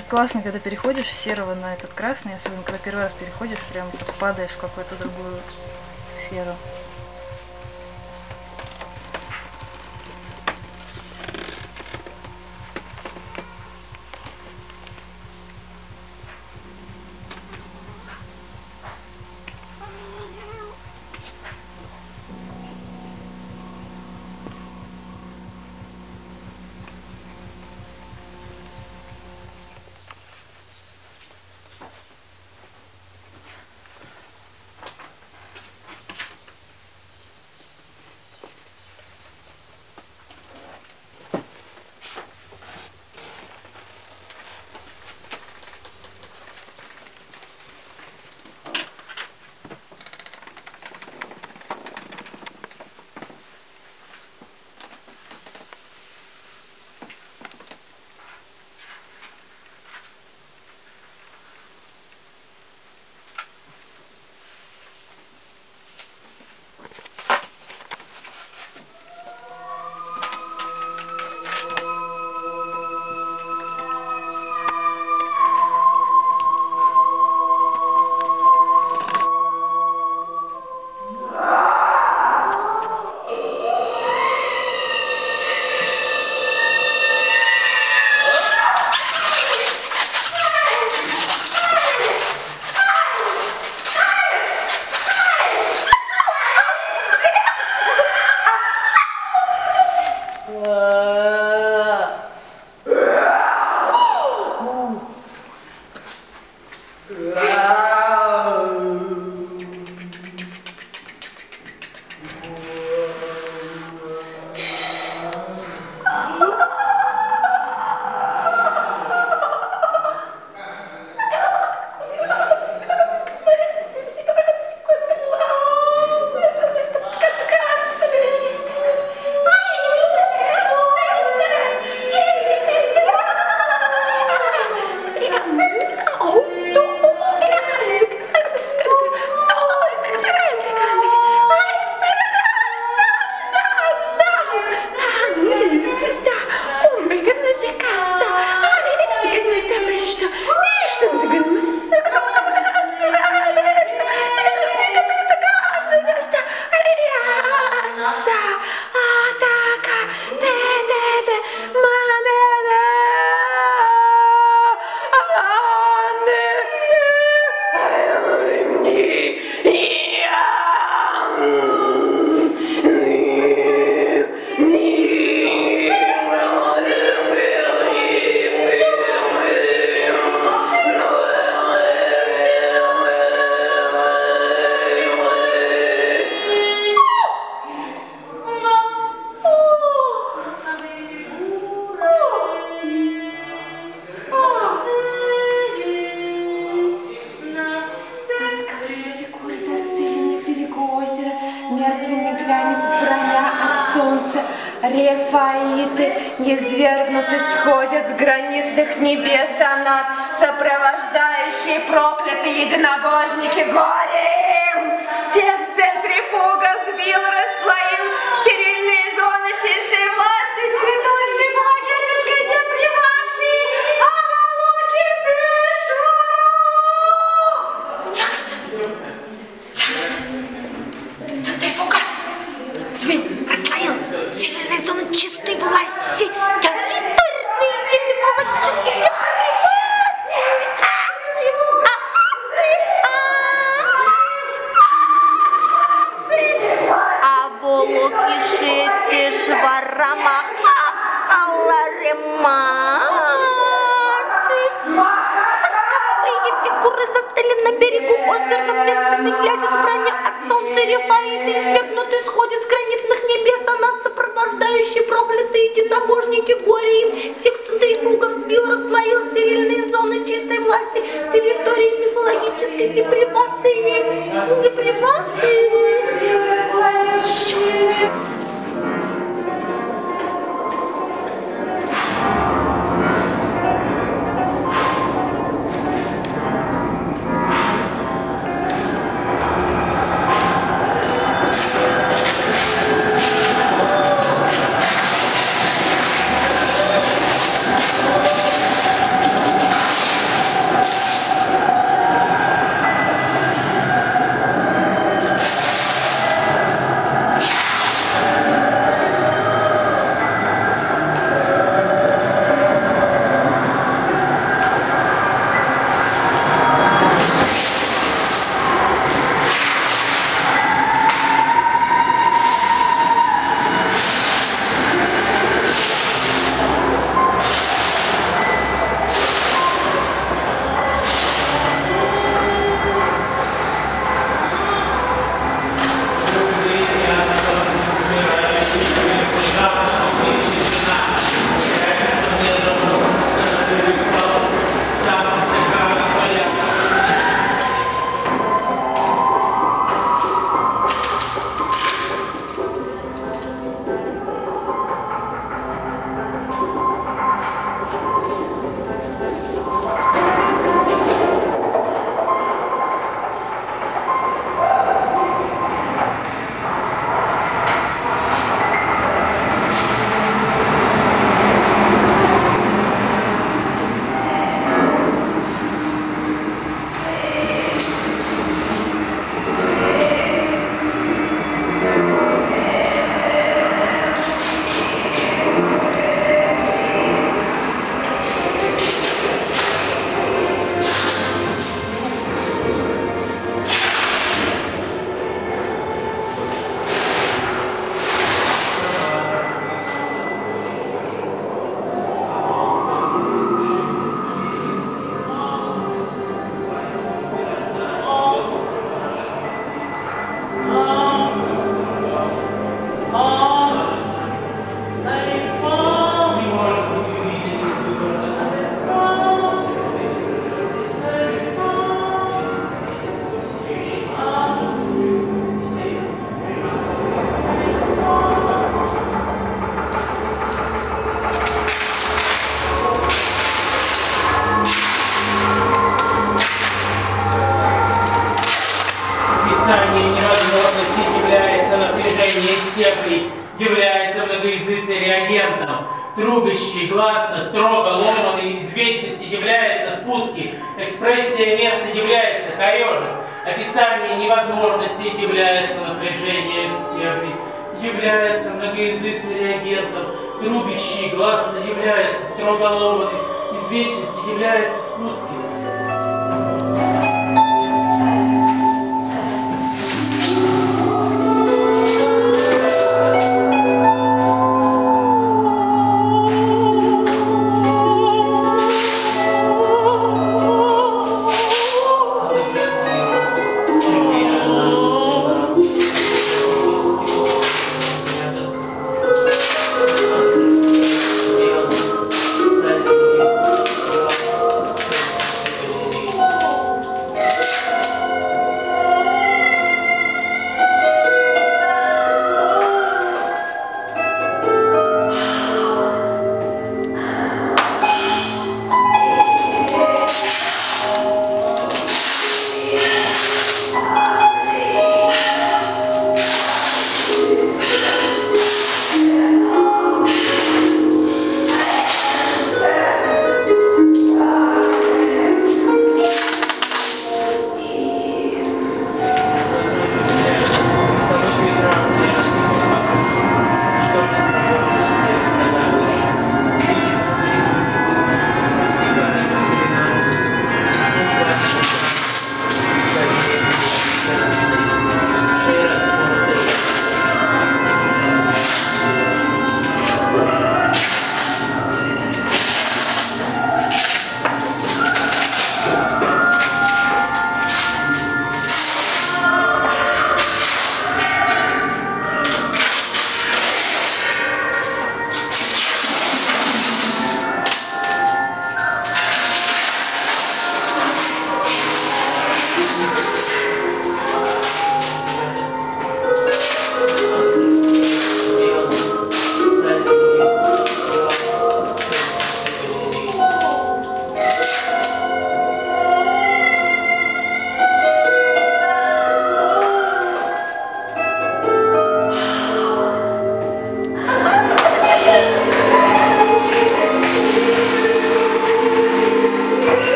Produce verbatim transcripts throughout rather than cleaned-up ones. Так классно, когда переходишь с серого на этот красный, особенно когда первый раз переходишь, прям падаешь в какую-то другую сферу. Рефаиты низвергнуты сходят с гранитных небес анат, сопровождающие проклятые единобожники горем. Тех центрифуга сбил, расслоил стерильные зоны чистой власти, территории экологической депривации, Авалуки Пешуру! Часто! Часто! Центрифуга! Свинь! Сильные зоны чистой власти, территории демифологической депривации. Аболуки Шитишварама Аларемати. Восковые фигуры застыли на берегу озера, медленно глядя в броне от солнца рефаиты, извергнуты сходят с гранитных небес анат, сопровождающие проклятые единобожники горе. Всех центрифугов сбил, расслоил стерильные зоны чистой власти, территории мифологической депривации. Депривации. Латышский является многоязычным реагентом. Трубящий, гласно, строго, ломаный из вечности является спуски. Экспрессия места является корежек. Описание невозможности является напряжение в стерви. Является многоязычным реагентом. Трубящий, гласно является строго, ломаный из вечности является спуски. Thank you.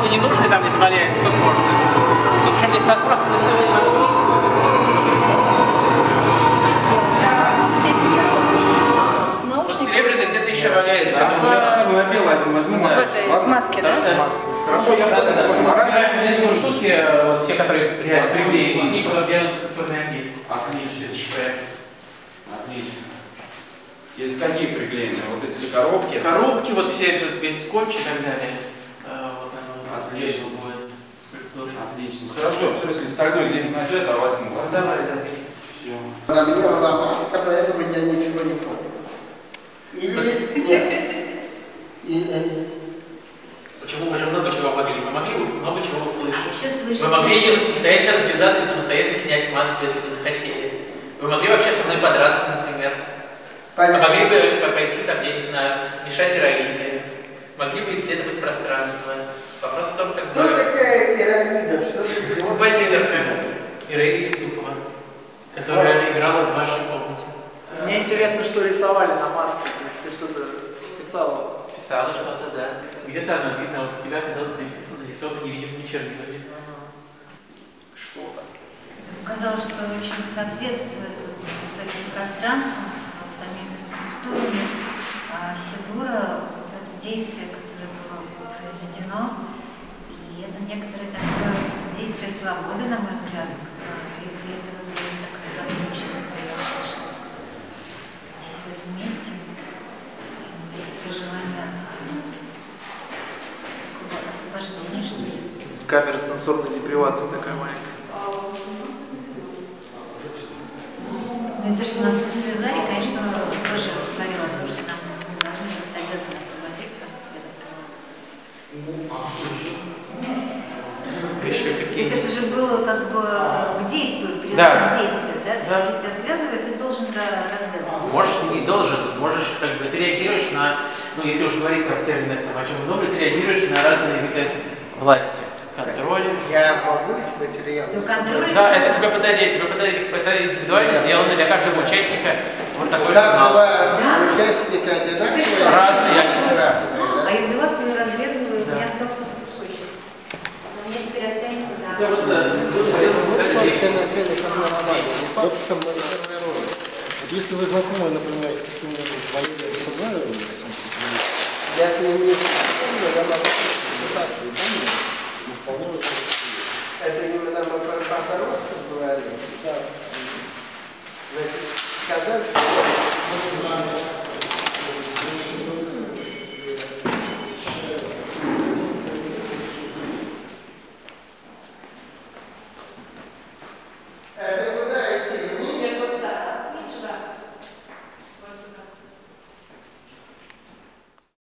становятся ненужные, там не добавляется, тут можно. Тут причем здесь разброс, это все время. Серебряный где-то еще валяется. Да, я думаю, на белый один возьму. В маске, да? Хорошо, я буду. У меня есть шутки, те, которые приклеены, из них делаются культурные объекты. Отлично, считаем. Отлично. Из каких приклеены? Вот эти все коробки? Коробки, вот все это, весь скотч и так далее. Вот оно. Отлично. Будет. Отлично. Хорошо, все, если стальной где-нибудь начать, а возьму. Давай, давай. Все. На мне была маска, поэтому я ничего не понял. Или нет? Или... Почему? Вы же много чего могли. Мы могли много чего услышать. Мы могли ее самостоятельно развязаться и самостоятельно снять маску, если бы захотели. Вы могли вообще со мной подраться, например. Понятно. А могли бы пойти там, я не знаю, мешать Ираиде. Могли бы исследовать пространство. Вопрос в том, как... Кто бы... такая Ираида? Что ты делаешь? Композиторка. Ираида Юсупова, которая а? играла в вашей комнате. Мне интересно, что рисовали на маске. Ты что-то писала. Писала что-то, да. Где-то оно видно, вот у тебя оказалось написано, нарисовано невидимыми чернилами. Что там? Казалось, что очень соответствует вот, с этим пространством, с самими скульптурами. А Сидура, вот это действие, которое было произведено, и это некоторое такое действие свободы, на мой взгляд, и это вот есть такое созвучие, которое я слышала. Здесь в этом месте некоторое желание такого освобождения, что ли. Камера сенсорной депривации такая маленькая. Ну и то, что нас тут связали, конечно, тоже говорила о том, что нам должны быть обязаны освободиться. То есть это же было как бы к действию, перед да. действию, да? да? То есть тебя связывает, ты должен развязываться. Можешь, не должен, можешь, как бы, ты реагируешь на, ну если уж говорить про терминах, о чем много, ты реагируешь на разные виды власти. Контроль. Я могу эти материалы? Ну, контроль. Да, это тебе подарили, тебе подарили, это индивидуально да. сделано для каждого участника. Вот такой журнал. Да? Участника одинаковые? Разные, я не знаю. А я взяла свою разрезанную, да. у меня остался кусочек. Но у меня теперь останется, да. Да, вот, да. Если вы знакомы, например, с каким-нибудь Валерием Сазаровым, я к нему не знакомлю, я могу сказать, это именно мы про Папоросского говорили, да. Значит, сказать, что...